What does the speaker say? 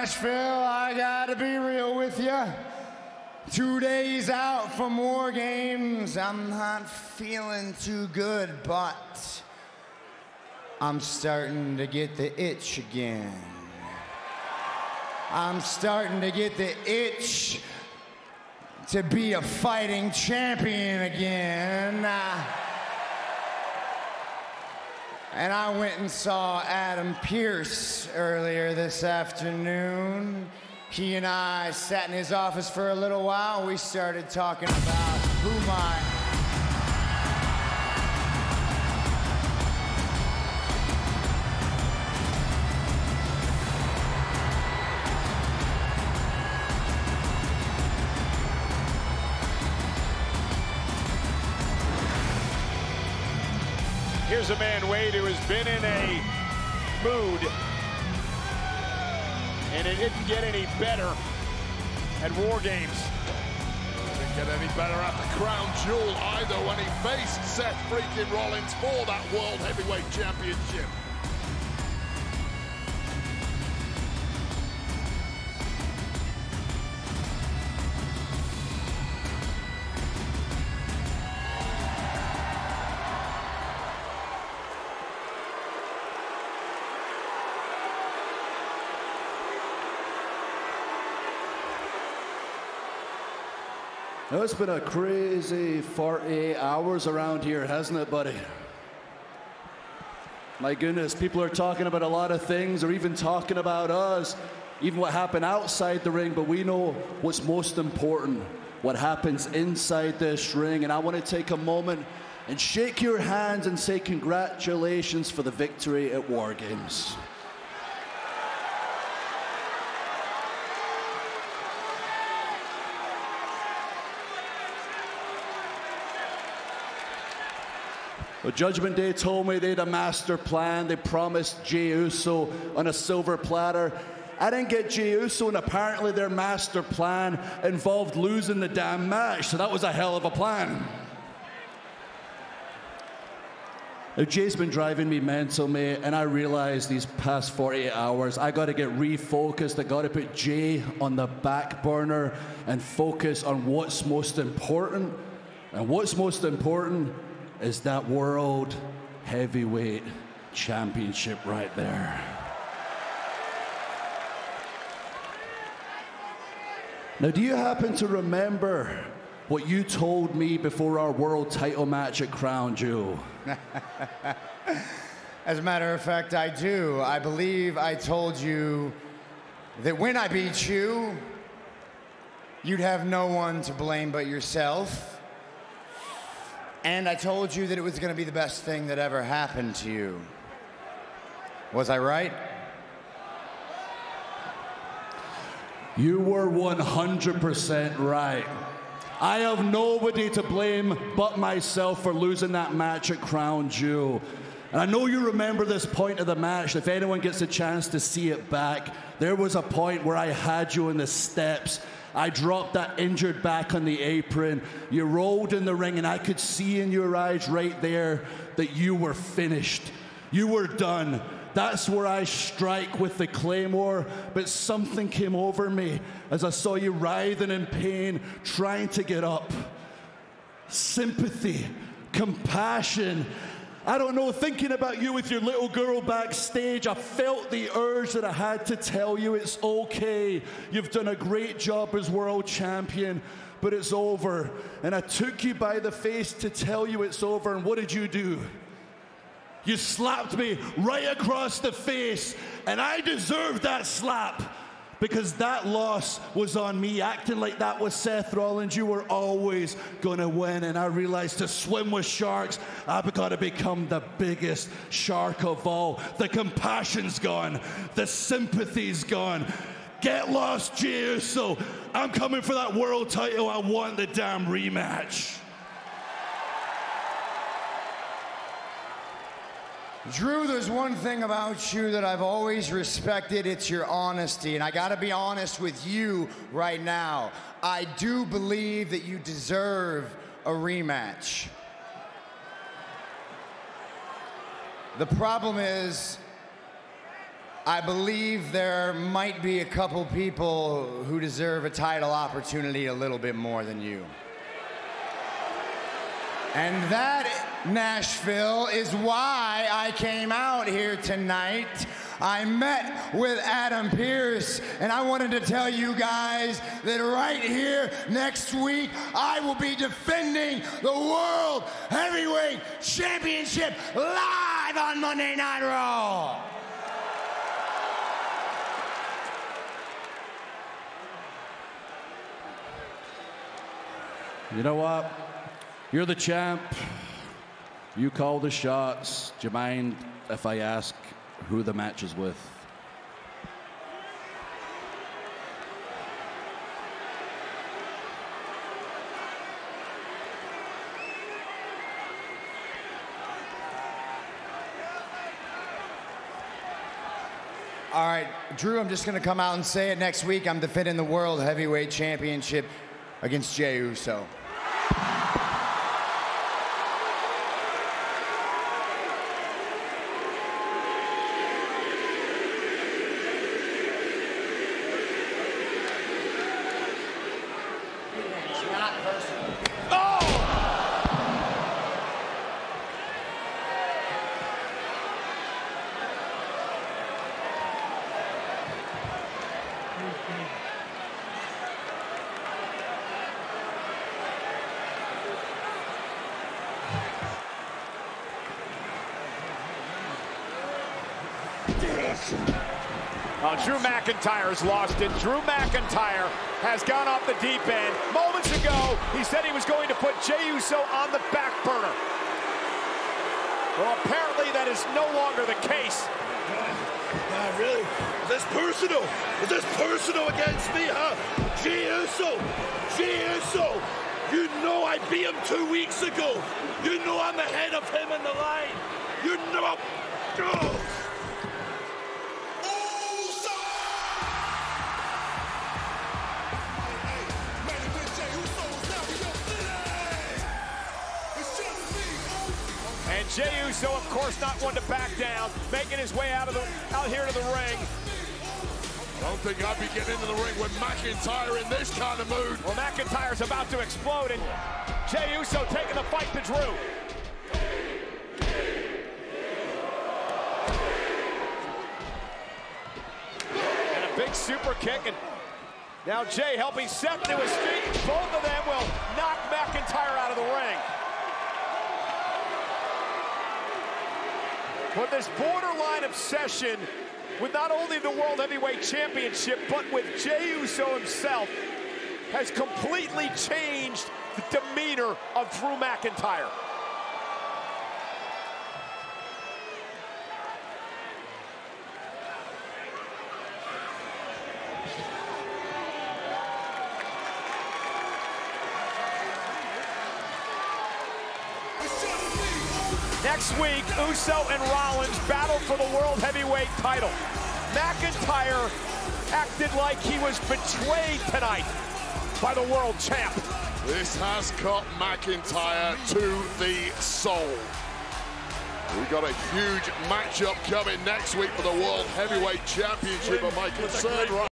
Nashville, I gotta be real with you. 2 days out from War Games, I'm not feeling too good, but I'm starting to get the itch again. I'm starting to get the itch to be a fighting champion again. And I went and saw Adam Pierce earlier this afternoon. He and I sat in his office for a little while. We started talking about who my... Here's a man, Wade, who has been in a mood, and it didn't get any better at War Games. Didn't get any better at the Crown Jewel either, when he faced Seth freaking Rollins for that World Heavyweight Championship. Now, it's been a crazy 48 hours around here, hasn't it, buddy? My goodness, people are talking about a lot of things, or even talking about us, even what happened outside the ring, but we know what's most important, what happens inside this ring. And I want to take a moment and shake your hands and say congratulations for the victory at War Games. Well, Judgment Day told me they had a master plan. They promised Jey Uso on a silver platter. I didn't get Jey Uso, and apparently their master plan involved losing the damn match, so that was a hell of a plan. Now, Jey's been driving me mental, mate, and I realized these past 48 hours, I got to get refocused. I got to put Jey on the back burner and focus on what's most important. And what's most important is that World Heavyweight Championship right there. Now, do you happen to remember what you told me before our world title match at Crown Jewel? As a matter of fact, I do. I believe I told you that when I beat you, you'd have no one to blame but yourself. And I told you that it was going to be the best thing that ever happened to you. Was I right? You were 100% right. I have nobody to blame but myself for losing that match at Crown Jewel. And I know you remember this point of the match. If anyone gets a chance to see it back, there was a point where I had you in the steps. I dropped that injured back on the apron. You rolled in the ring, and I could see in your eyes right there that you were finished. You were done. That's where I strike with the Claymore, but something came over me as I saw you writhing in pain, trying to get up. Sympathy, compassion. I don't know, thinking about you with your little girl backstage, I felt the urge that I had to tell you it's okay. You've done a great job as world champion, but it's over. And I took you by the face to tell you it's over, and what did you do? You slapped me right across the face, and I deserved that slap, because that loss was on me. Acting like that was Seth Rollins, you were always gonna win. And I realized to swim with sharks, I've gotta become the biggest shark of all. The compassion's gone, the sympathy's gone. Get lost, Jey Uso. I'm coming for that world title. I want the damn rematch. Drew, there's one thing about you that I've always respected. It's your honesty, and I gotta be honest with you right now. I do believe that you deserve a rematch. The problem is, I believe there might be a couple people who deserve a title opportunity a little bit more than you. And that, Nashville, is why I came out here tonight. I met with Adam Pierce, and I wanted to tell you guys that right here next week, I will be defending the World Heavyweight Championship live on Monday Night Raw. You know what? You're the champ. You call the shots. Do you mind if I ask who the match is with? All right, Drew, I'm just going to come out and say it next week. I'm defending the World Heavyweight Championship against Jey Uso. Drew McIntyre has lost it. Drew McIntyre has gone off the deep end. Moments ago, he said he was going to put Jey Uso on the back burner. Well, apparently that is no longer the case. God, really? Is this personal? Is this personal against me, huh? Jey Uso! Jey Uso! You know I beat him 2 weeks ago. You know I'm ahead of him in the line. You know... Oh. Jey Uso, of course, not one to back down, making his way out here to the ring. I don't think I'd be getting into the ring with McIntyre in this kind of mood. Well, McIntyre's about to explode, and Jey Uso taking the fight to Drew. And a big super kick, and now Jey helping Seth to his feet. Both of them will knock McIntyre out of the ring. But this borderline obsession with not only the World Heavyweight Championship, but with Jey Uso himself, has completely changed the demeanor of Drew McIntyre. Next week, Uso and Rollins battle for the World Heavyweight title. McIntyre acted like he was betrayed tonight by the world champ. This has cut McIntyre to the soul. We've got a huge matchup coming next week for the World Heavyweight Championship, and my concern right now